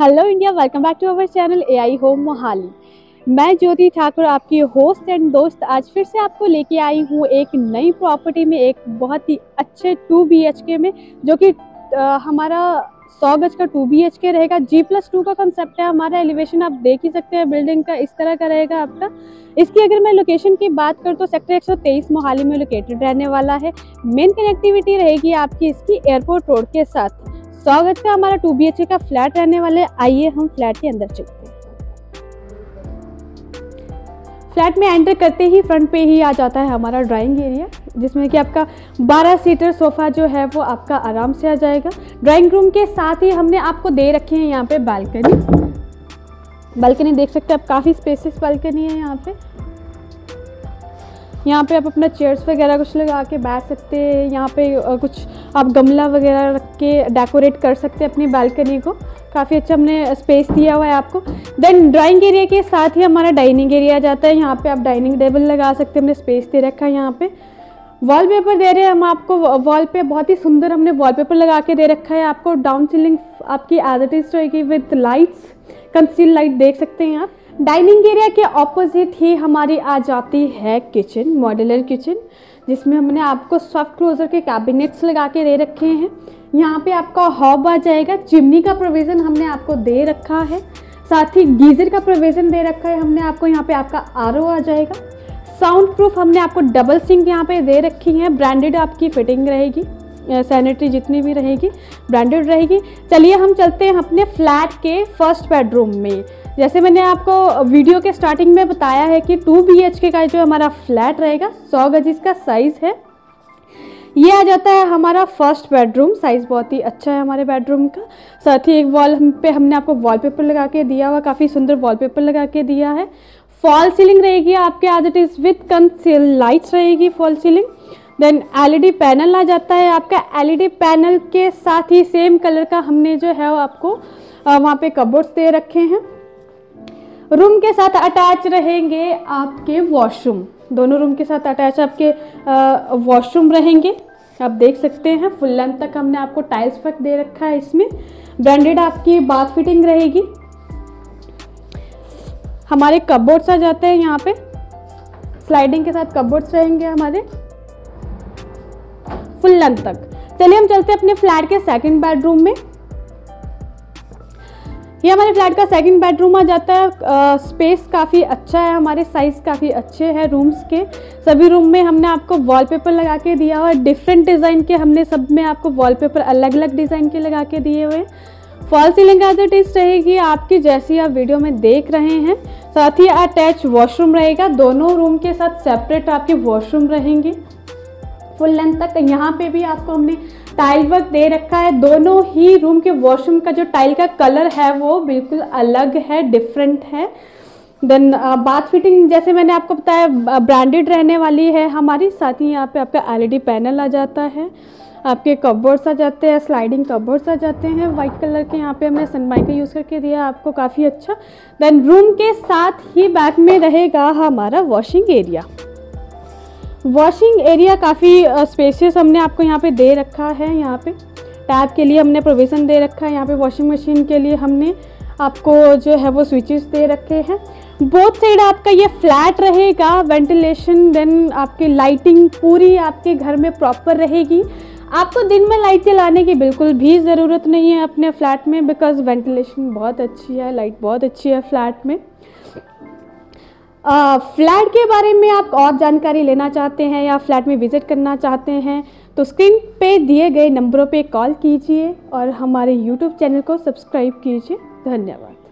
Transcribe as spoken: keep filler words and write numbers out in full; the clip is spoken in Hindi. Hello India, welcome back to our channel AI home Mohali. मैं ज्योति ठाकुर आपकी होस्ट एंड दोस्त आज फिर से आपको लेके आई हूँ एक नई प्रॉपर्टी में, एक बहुत ही अच्छे टू बीएचके में, जो कि हमारा सौ गज का टू बीएचके रहेगा। जी प्लस टू का कंसेप्ट है हमारा। एलिवेशन आप देख ही सकते हैं, बिल्डिंग का इस तरह का रहेगा आपका। इसकी अगर मैं लोकेशन की बात करूँ तो सेक्टर एक सौ तेईस मोहाली में लोकेटेड रहने वाला है। मेन कनेक्टिविटी रहेगी आपकी इसकी एयरपोर्ट रोड के साथ। सौ गज का हमारा टू बी एच के का फ्लैट रहने वाले। आइए हम फ्लैट के अंदर चलते हैं। फ्लैट में एंटर करते ही फ्रंट पे ही आ जाता है हमारा ड्राइंग एरिया, जिसमें कि आपका बारह सीटर सोफा जो है वो आपका आराम से आ जाएगा। ड्राइंग रूम के साथ ही हमने आपको दे रखे हैं यहाँ पे बालकनी। बालकनी देख सकते हैं आप, काफ़ी स्पेसियस बालकनी है यहाँ पे। यहाँ पे आप अपना चेयर्स वगैरह कुछ लगा के बैठ सकते हैं। यहाँ पे कुछ आप गमला वगैरह रख के डेकोरेट कर सकते हैं अपनी बालकनी को। काफ़ी अच्छा हमने स्पेस दिया हुआ है आपको। देन ड्राइंग एरिया के साथ ही हमारा डाइनिंग एरिया आ जाता है। यहाँ पे आप डाइनिंग टेबल लगा सकते हैं, हमने स्पेस दे रखा है। यहाँ पे वॉलपेपर दे रहे हैं हम आपको। वॉल पे बहुत ही सुंदर हमने वॉलपेपर लगा के दे रखा है आपको। डाउन सीलिंग आपकी एज इट इज रहेगी विथ लाइट्स, कंसील लाइट देख सकते हैं आप। डाइनिंग एरिया के ऑपोजिट ही हमारी आ जाती है किचन, मॉड्यूलर किचन, जिसमें हमने आपको सॉफ्ट क्लोजर के कैबिनेट्स लगा के दे रखे हैं। यहाँ पे आपका हॉब आ जाएगा। चिमनी का प्रोविज़न हमने आपको दे रखा है, साथ ही गीज़र का प्रोविज़न दे रखा है हमने आपको। यहाँ पे आपका आर ओ आ जाएगा। साउंड प्रूफ हमने आपको डबल सिंक यहाँ पे दे रखी है। ब्रांडेड आपकी फिटिंग रहेगी, सैनिटरी जितनी भी रहेगी ब्रांडेड रहेगी। चलिए हम चलते हैं अपने फ्लैट के फर्स्ट बेडरूम में। जैसे मैंने आपको वीडियो के स्टार्टिंग में बताया है कि टू बीएचके का जो हमारा फ्लैट रहेगा सौ गज इसका साइज़ है। ये आ जाता है हमारा फर्स्ट बेडरूम। साइज़ बहुत ही अच्छा है हमारे बेडरूम का। साथ ही एक वॉल पे हमने आपको वॉलपेपर लगा के दिया हुआ, काफ़ी सुंदर वॉलपेपर लगा के दिया है। फॉल सीलिंग रहेगी आपके as it is with conceal lights रहेगी fall ceiling. Then LED panel आ जाता है आपका। एलईडी पैनल के साथ ही सेम कलर का हमने जो है वो आपको वहाँ पे कबोर्ड्स दे रखे हैं। रूम के साथ अटैच रहेंगे आपके वॉशरूम। दोनों रूम के साथ अटैच आपके वॉशरूम रहेंगे। आप देख सकते हैं फुल लेंथ तक हमने आपको टाइल्स वर्क दे रखा है। इसमें ब्रांडेड आपकी बाथ फिटिंग रहेगी। हमारे कबोर्ड्स आ जाते हैं यहाँ पे, स्लाइडिंग के साथ कबोर्ड्स रहेंगे हमारे फुल लेंथ तक। चलिए हम चलते हैं अपने फ्लैट के सेकंड बेडरूम में। ये हमारे फ्लैट का सेकंड बेडरूम आ जाता है। आ, स्पेस काफ़ी अच्छा है हमारे, साइज़ काफ़ी अच्छे हैं रूम्स के। सभी रूम में हमने आपको वॉलपेपर लगा के दिया हुआ है। डिफरेंट डिज़ाइन के हमने सब में आपको वॉलपेपर अलग अलग डिज़ाइन के लगा के दिए हुए। Fall ceiling as it is रहेगी आपकी, जैसी आप वीडियो में देख रहे हैं। साथ ही अटैच वॉशरूम रहेगा। दोनों रूम के साथ सेपरेट आपके वॉशरूम रहेंगे फुल लेंथ तक। यहाँ पे भी आपको हमने टाइल वर्क दे रखा है। दोनों ही रूम के वॉशरूम का जो टाइल का कलर है वो बिल्कुल अलग है, डिफरेंट है। देन बाथ फिटिंग जैसे मैंने आपको बताया ब्रांडेड रहने वाली है हमारी। साथ ही यहाँ पे आपका एलईडी पैनल आ जाता है, आपके कबोर्ड्स आ जाते हैं, स्लाइडिंग कबोर्ड्स आ जाते हैं वाइट कलर के। यहाँ पे हमने सनमाइका यूज़ करके दिया आपको, काफ़ी अच्छा। देन रूम के साथ ही बैक में रहेगा हमारा वॉशिंग एरिया। वॉशिंग एरिया काफ़ी स्पेशियस हमने आपको यहाँ पे दे रखा है। यहाँ पे टैप के लिए हमने प्रोविज़न दे रखा है। यहाँ पे वॉशिंग मशीन के लिए हमने आपको जो है वो स्विचेस दे रखे हैं। बोथ साइड आपका ये फ्लैट रहेगा। वेंटिलेशन देन आपकी लाइटिंग पूरी आपके घर में प्रॉपर रहेगी। आपको दिन में लाइट जलाने की बिल्कुल भी ज़रूरत नहीं है अपने फ्लैट में, बिकॉज़ वेंटिलेशन बहुत अच्छी है, लाइट बहुत अच्छी है फ्लैट में। फ्लैट uh, के बारे में आप और जानकारी लेना चाहते हैं या फ्लैट में विज़िट करना चाहते हैं तो स्क्रीन पे दिए गए नंबरों पे कॉल कीजिए और हमारे यूट्यूब चैनल को सब्सक्राइब कीजिए। धन्यवाद।